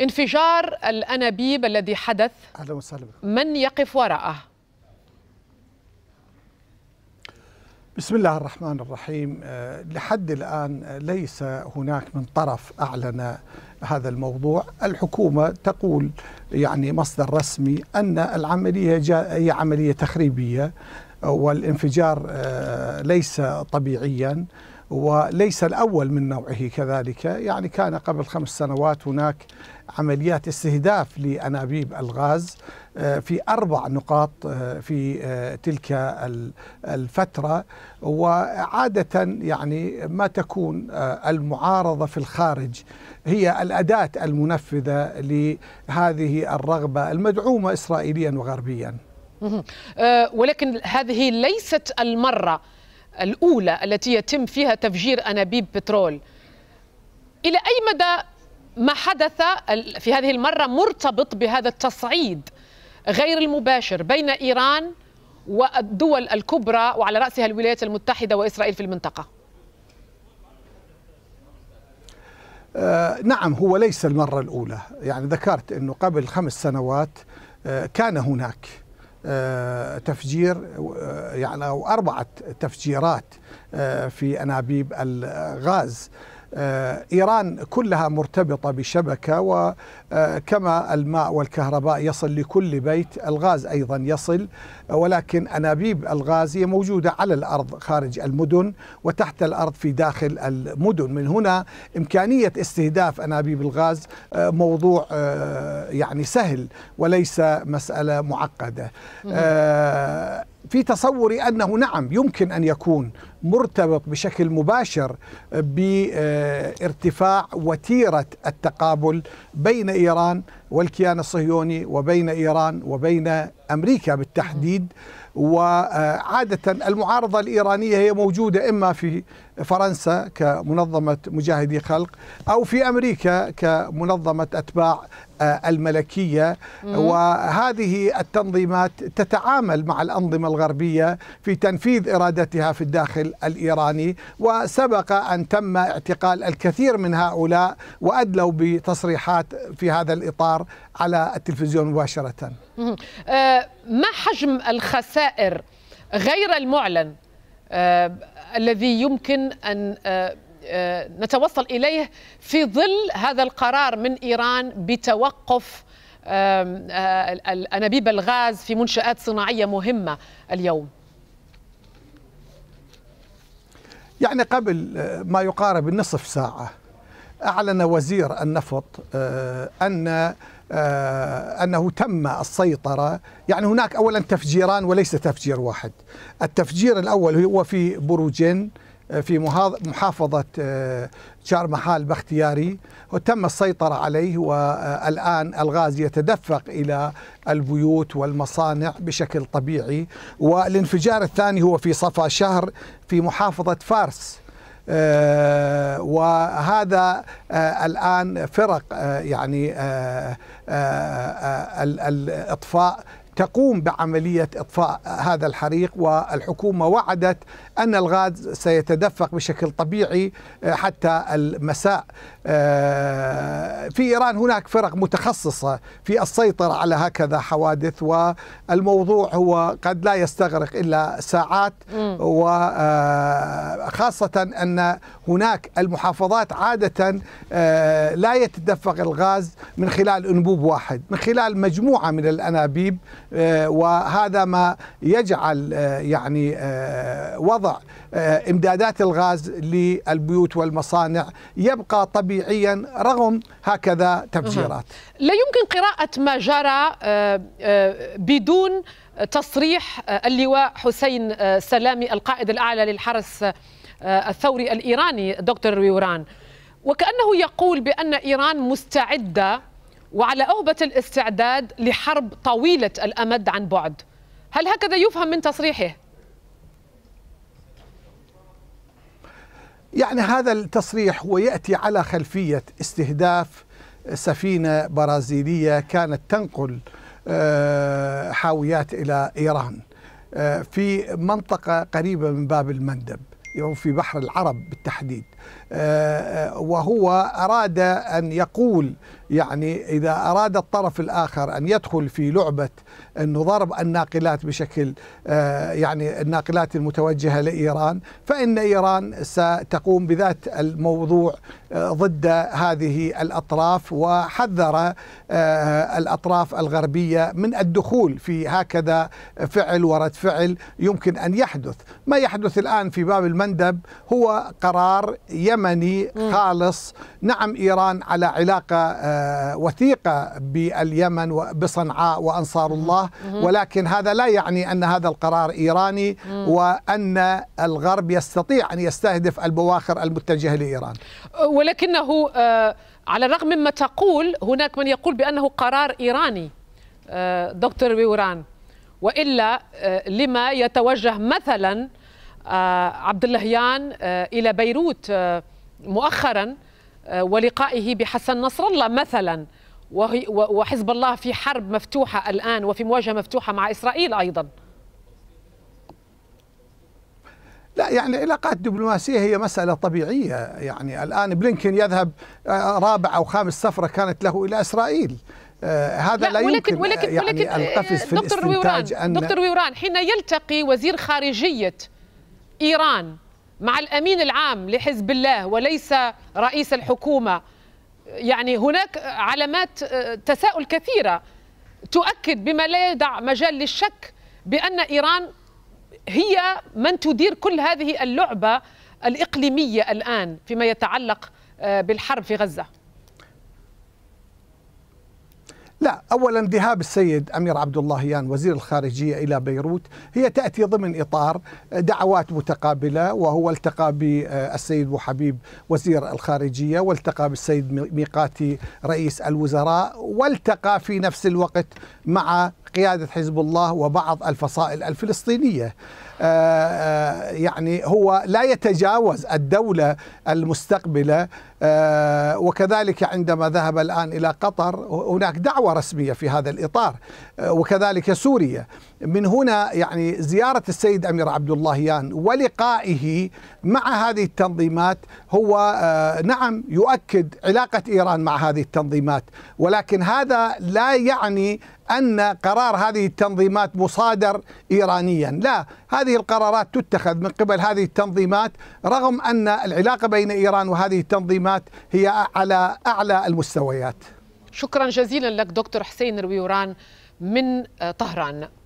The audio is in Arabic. انفجار الأنابيب الذي حدث، أهلا وسهلا بكم. من يقف وراءه؟ بسم الله الرحمن الرحيم. لحد الآن ليس هناك من طرف أعلن هذا الموضوع. الحكومة تقول يعني مصدر رسمي أن العملية هي عملية تخريبية والانفجار ليس طبيعيا وليس الأول من نوعه كذلك، يعني كان قبل 5 سنوات هناك عمليات استهداف لأنابيب الغاز في 4 نقاط في تلك الفترة، وعادة يعني ما تكون المعارضة في الخارج هي الأداة المنفذة لهذه الرغبة المدعومة إسرائيليا وغربيا. ولكن هذه ليست المرة الأولى التي يتم فيها تفجير أنابيب بترول. إلى أي مدى ما حدث في هذه المرة مرتبط بهذا التصعيد غير المباشر بين إيران والدول الكبرى وعلى رأسها الولايات المتحدة وإسرائيل في المنطقة؟ نعم، هو ليس المرة الأولى. يعني ذكرت أنه قبل 5 سنوات كان هناك تفجير، يعني أو 4 تفجيرات في أنابيب الغاز. إيران كلها مرتبطة بشبكة، وكما الماء والكهرباء يصل لكل بيت الغاز أيضا يصل، ولكن أنابيب الغاز هي موجودة على الأرض خارج المدن وتحت الأرض في داخل المدن. من هنا إمكانية استهداف أنابيب الغاز موضوع يعني سهل وليس مسألة معقدة. في تصوري أنه نعم يمكن أن يكون مرتبط بشكل مباشر بارتفاع وتيرة التقابل بين إيران والكيان الصهيوني وبين إيران وبين أمريكا بالتحديد. وعادة المعارضة الإيرانية هي موجودة إما في فرنسا كمنظمة مجاهدي خلق أو في أمريكا كمنظمة أتباع الملكية، وهذه التنظيمات تتعامل مع الأنظمة الغربية في تنفيذ إرادتها في الداخل الإيراني، وسبق أن تم اعتقال الكثير من هؤلاء وأدلوا بتصريحات في هذا الإطار على التلفزيون مباشرة. ما حجم الخسائر غير المعلن الذي يمكن أن نتوصل إليه في ظل هذا القرار من إيران بتوقف أنابيب الغاز في منشآت صناعية مهمة اليوم؟ يعني قبل ما يقارب النصف ساعة أعلن وزير النفط أنه تم السيطرة. يعني هناك أولا تفجيران وليس تفجير واحد. التفجير الأول هو في بروجن في محافظة شارمحال بختياري، وتم السيطرة عليه، والآن الغاز يتدفق إلى البيوت والمصانع بشكل طبيعي. والانفجار الثاني هو في صفا شهر في محافظة فارس، وهذا الآن فرق يعني الإطفاء تقوم بعملية إطفاء هذا الحريق، والحكومة وعدت أن الغاز سيتدفق بشكل طبيعي حتى المساء. في إيران هناك فرق متخصصة في السيطرة على هكذا حوادث، والموضوع هو قد لا يستغرق إلا ساعات، وخاصة أن هناك المحافظات عادة لا يتدفق الغاز من خلال أنبوب واحد، من خلال مجموعة من الأنابيب، وهذا ما يجعل يعني وضع إمدادات الغاز للبيوت والمصانع يبقى طبيعيا رغم هكذا تفجيرات. لا يمكن قراءة ما جرى بدون تصريح اللواء حسين السلامي القائد الأعلى للحرس الثوري الإيراني دكتور رويوران، وكأنه يقول بأن إيران مستعدة وعلى أهبة الاستعداد لحرب طويلة الأمد عن بعد. هل هكذا يفهم من تصريحه؟ يعني هذا التصريح هو يأتي على خلفية استهداف سفينة برازيلية كانت تنقل حاويات إلى إيران في منطقة قريبة من باب المندب، في بحر العرب بالتحديد. وهو أراد أن يقول يعني إذا أراد الطرف الآخر أن يدخل في لعبة أنه ضرب الناقلات بشكل يعني الناقلات المتوجهة لإيران، فإن إيران ستقوم بذات الموضوع ضد هذه الأطراف. وحذر الأطراف الغربية من الدخول في هكذا فعل ورد فعل يمكن أن يحدث. ما يحدث الآن في باب المندب هو قرار يمني خالص. نعم إيران على علاقة وثيقة باليمن وبصنعاء وأنصار الله، ولكن هذا لا يعني أن هذا القرار إيراني وأن الغرب يستطيع أن يستهدف البواخر المتجهة لإيران. ولكنه على الرغم مما تقول هناك من يقول بأنه قرار إيراني دكتور رويوران، وإلا لما يتوجه مثلا عبداللهيان إلى بيروت مؤخرا ولقائه بحسن نصر الله مثلا، وحزب الله في حرب مفتوحة الآن وفي مواجهة مفتوحة مع إسرائيل أيضا. لا يعني العلاقات الدبلوماسية هي مسألة طبيعية. يعني الآن بلينكين يذهب رابع أو خامس سفرة كانت له إلى إسرائيل. هذا لا يمكن يعني القفز في الاستنتاج. دكتور رويوران، حين يلتقي وزير خارجية إيران مع الأمين العام لحزب الله وليس رئيس الحكومة، يعني هناك علامات تساؤل كثيرة تؤكد بما لا يدع مجال للشك بأن إيران هي من تدير كل هذه اللعبة الإقليمية الآن فيما يتعلق بالحرب في غزة. لا، أولا ذهاب السيد أمير عبداللهيان وزير الخارجية إلى بيروت هي تأتي ضمن إطار دعوات متقابلة، وهو التقى بالسيد بوحبيب وزير الخارجية، والتقى بالسيد ميقاتي رئيس الوزراء، والتقى في نفس الوقت مع قيادة حزب الله وبعض الفصائل الفلسطينية. يعني هو لا يتجاوز الدولة المستقبلة. وكذلك عندما ذهب الآن إلى قطر هناك دعوة رسمية في هذا الإطار، وكذلك سوريا. من هنا يعني زيارة السيد أمير عبداللهيان ولقائه مع هذه التنظيمات هو نعم يؤكد علاقة إيران مع هذه التنظيمات، ولكن هذا لا يعني أن قرار هذه التنظيمات مصادر إيرانيا. لا، هذه القرارات تتخذ من قبل هذه التنظيمات، رغم أن العلاقة بين إيران وهذه التنظيمات هي على أعلى المستويات. شكرا جزيلا لك دكتور حسين رويوران من طهران.